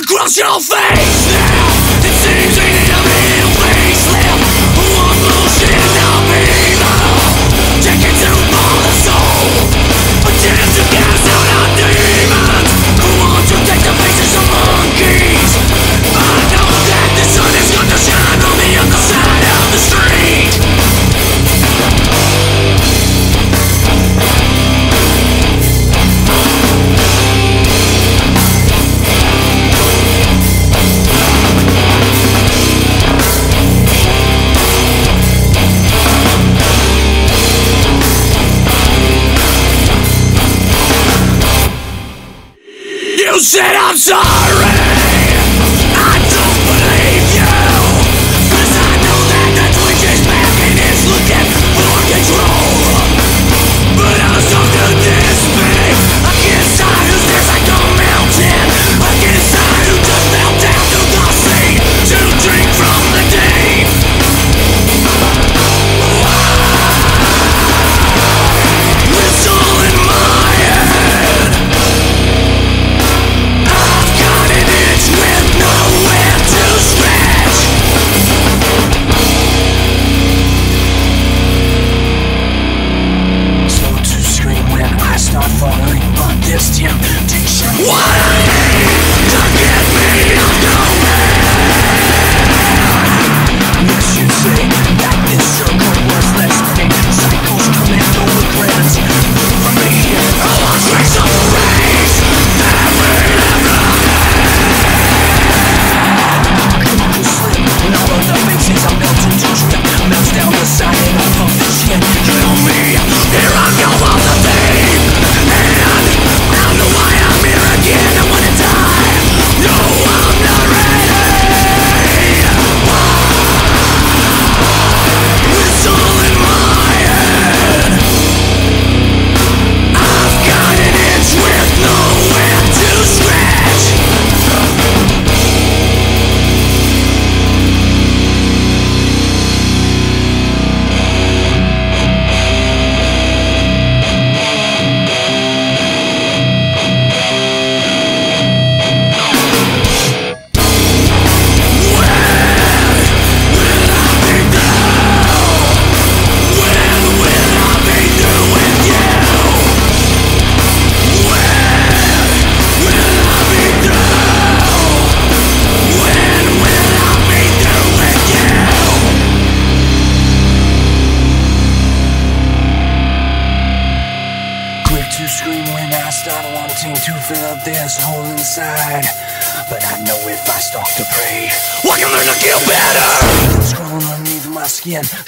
across your face now. It seems we need a real facelift. What bullshit of evil? Take it to the soul. A chance to cast out our demons. Who wants to take the faces of monkeys? I know that the sun is gonna shine on the other side of the street. You said I'm sorry. I don't believe you, 'cause I know that the twitch is back and it's looking for control. But I was talking to this big. I can't decide who's this like a mountain. I can't decide who just fell down to the sea to drink from the deep. It's all in my head. With nowhere to scratch, so to scream when I start falling on this temptation. What I need to get me out nowhere. Yes, you say that this circle was lessening. Cycles commit no regrets. Look for me here. I want grace of the race. Melts down the side and off of the skin. Kill me, here I go on the theme. And I don't know why I'm here again. I wanna die. No, I'm not ready. It's all in my head. I've got an itch with nowhere to scratch.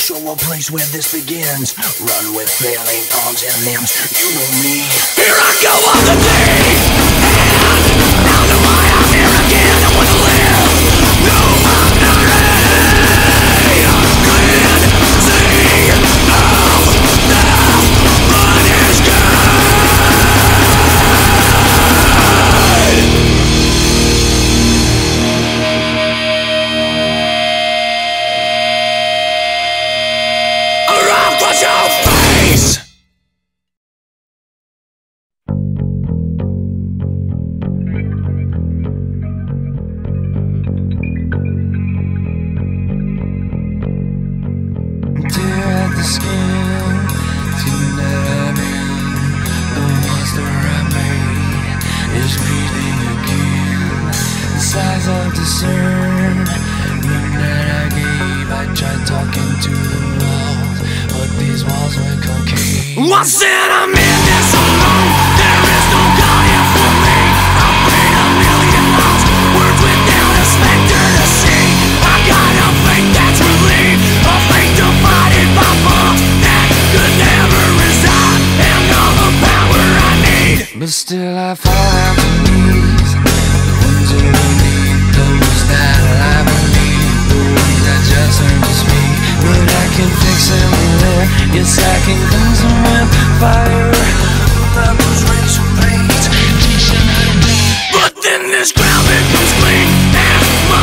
Show a place where this begins. Run with failing arms and limbs. You know me. Here I go on the day. And I know why I'm here again. I wanna live. No, I'm not ready. I can't see now that run is good. That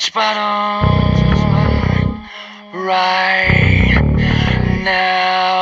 touch bottom right now.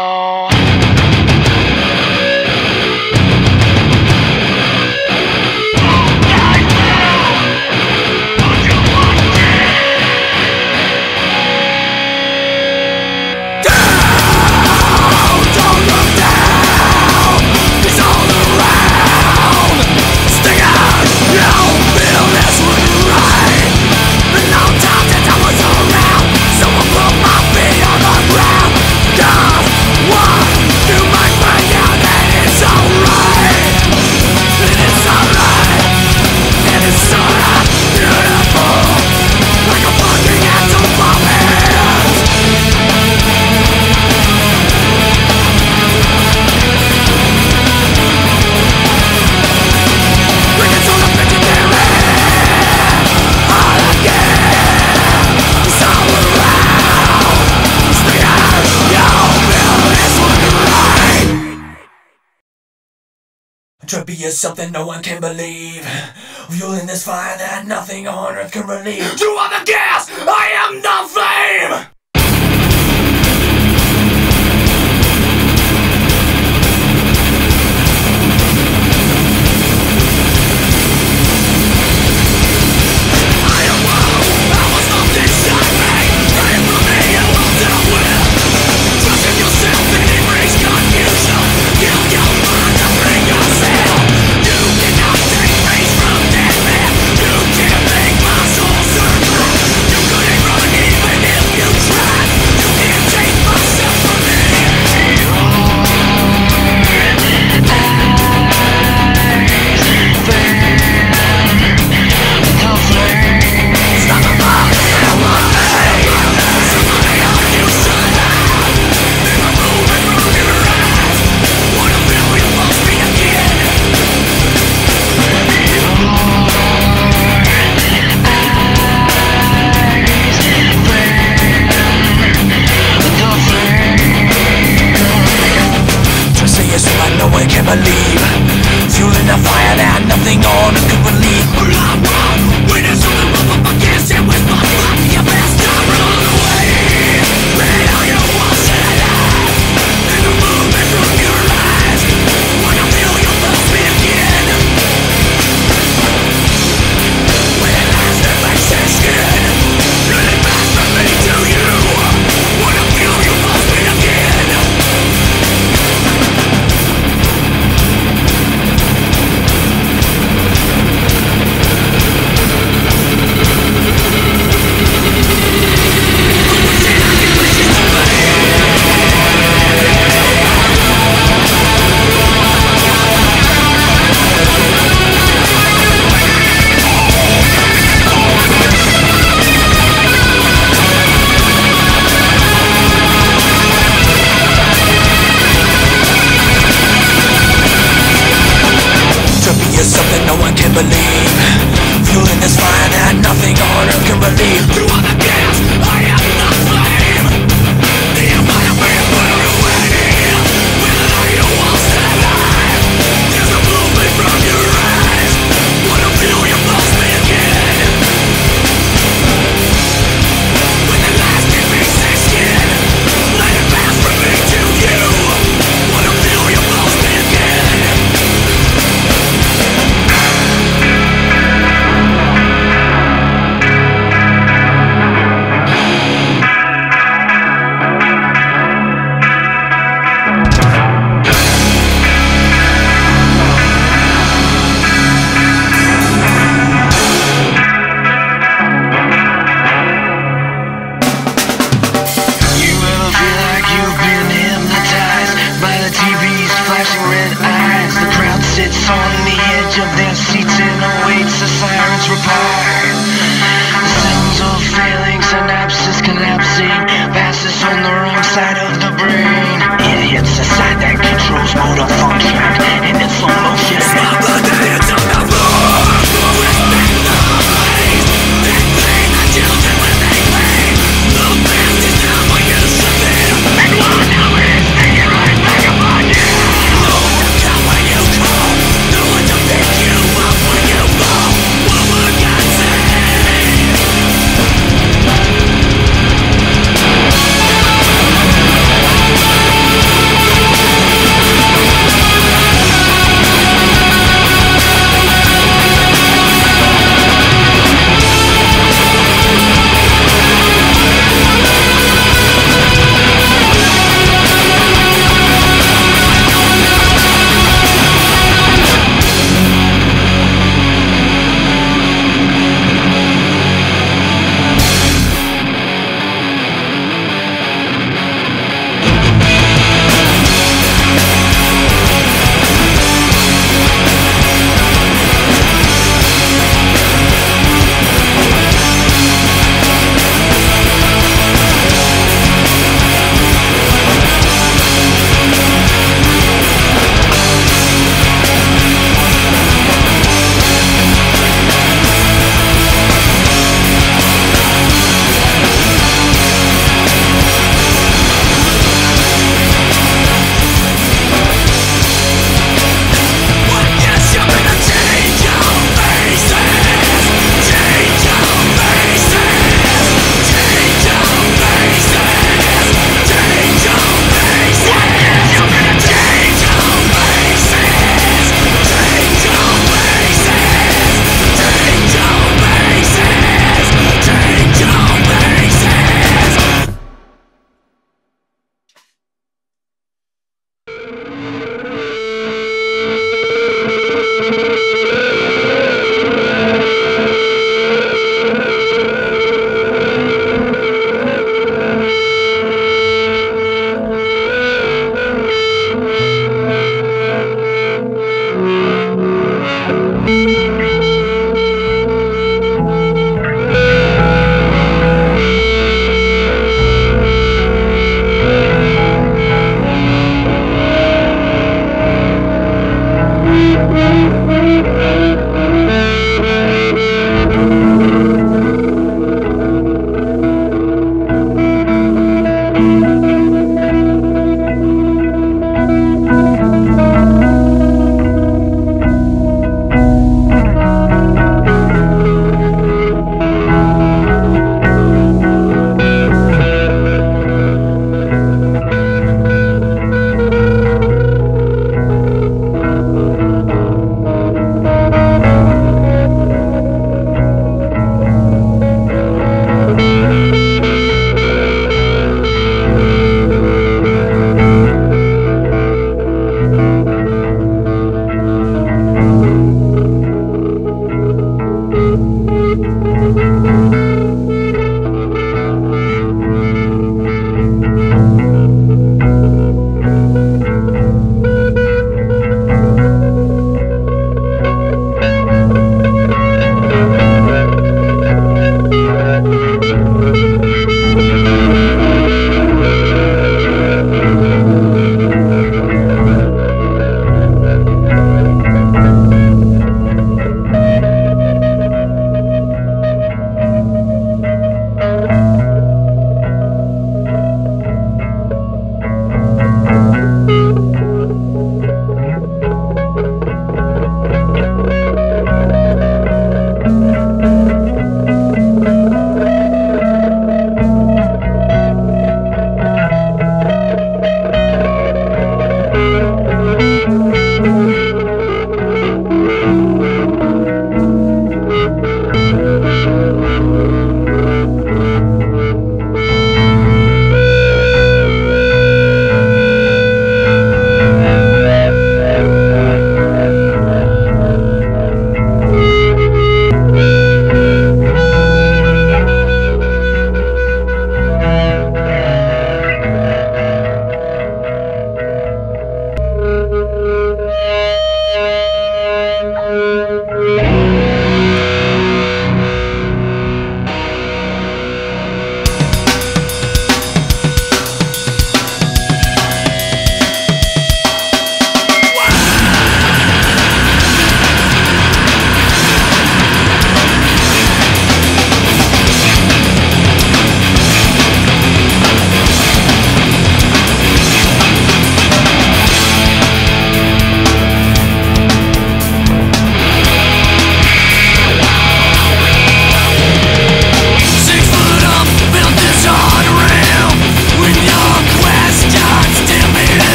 Trippy is something no one can believe. Fueling this fire that nothing on earth can relieve. You are the gas, I am the flame!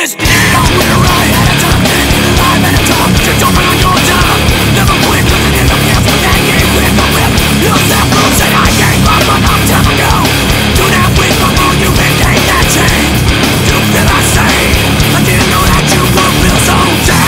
this game. I'm with a right at a time, making it live at a time. You're jumping on your time. Never quit, living in the past, but that game with my whip. Lose that rule, said I gave up a long time ago. Do that with my moon, you maintain that chain. You feel I say, I didn't know that you would feel so down.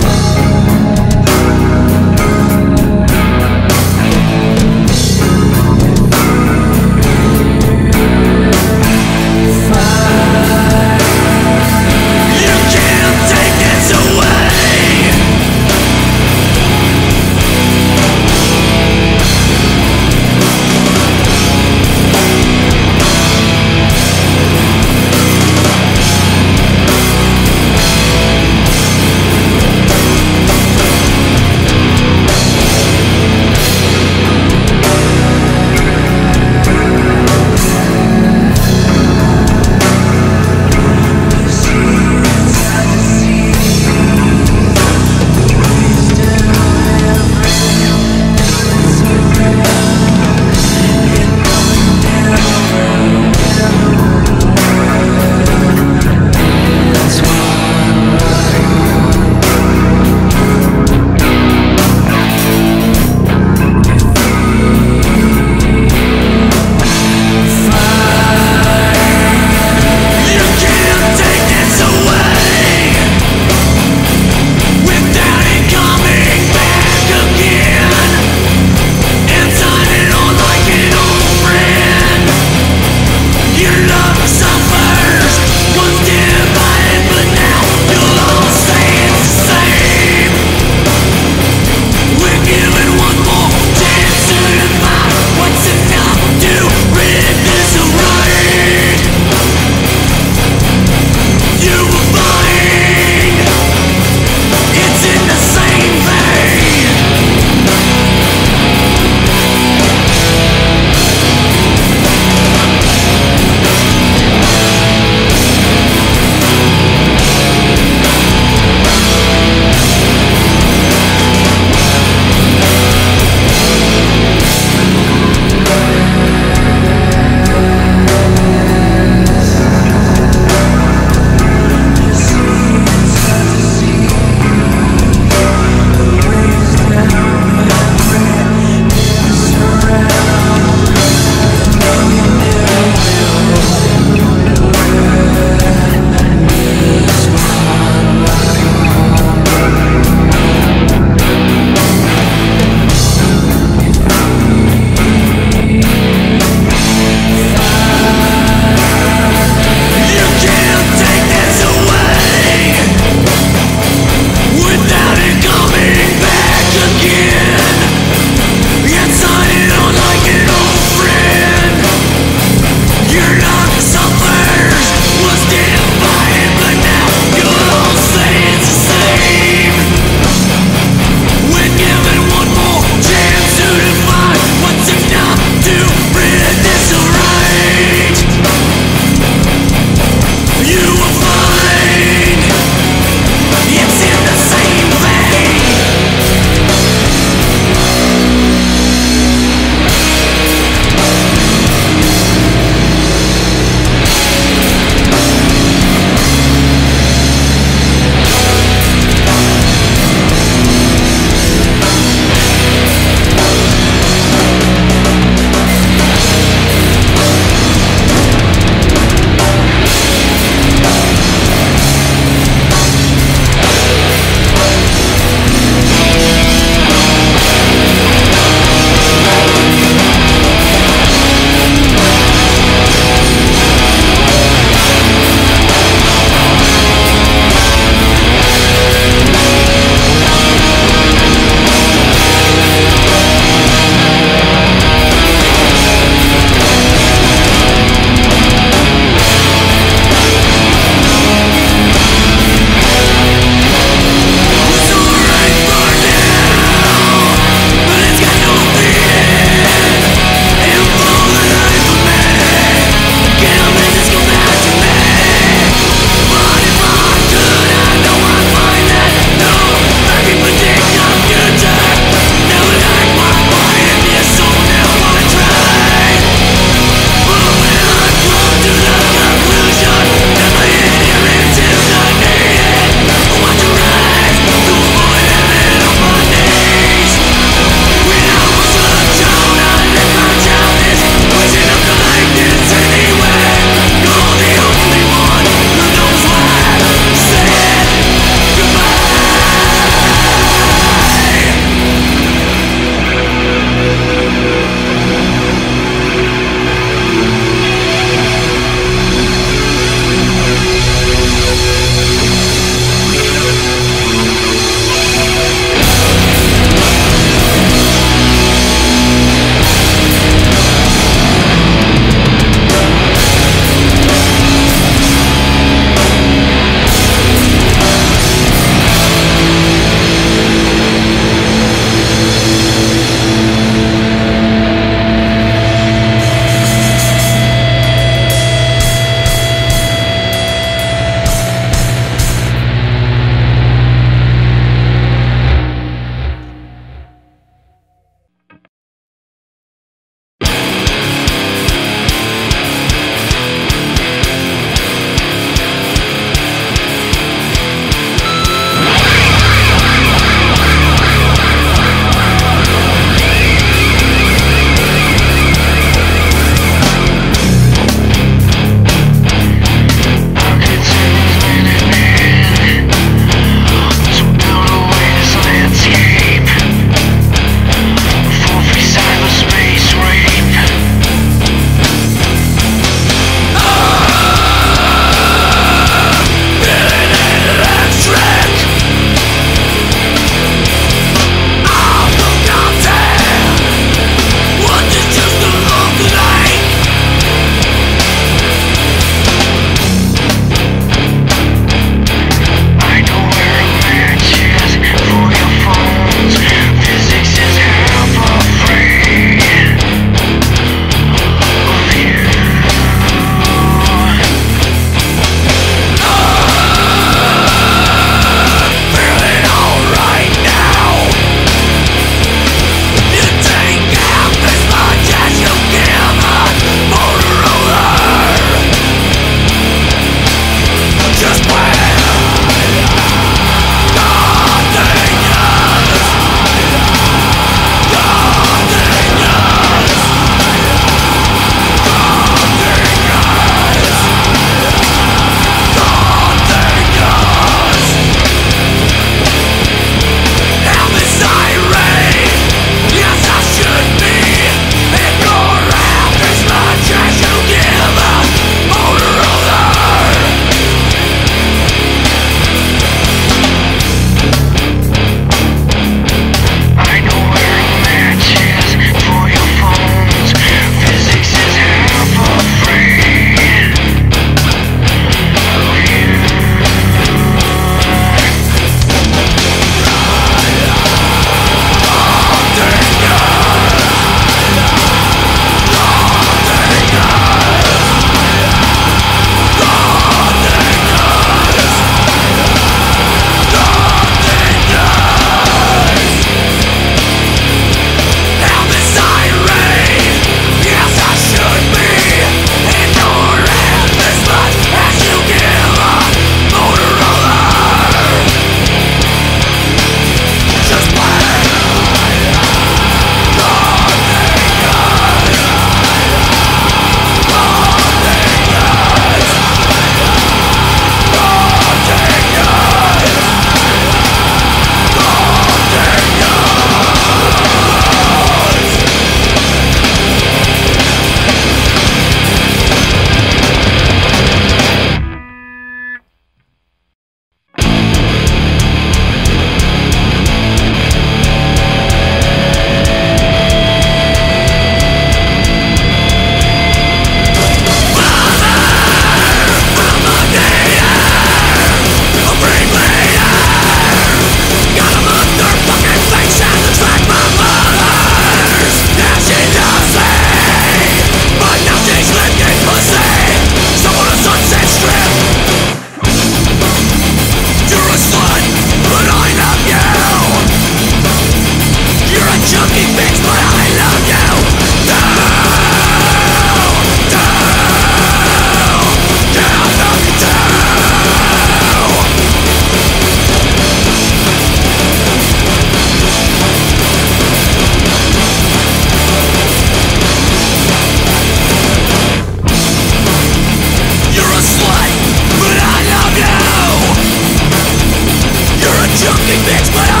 That's what I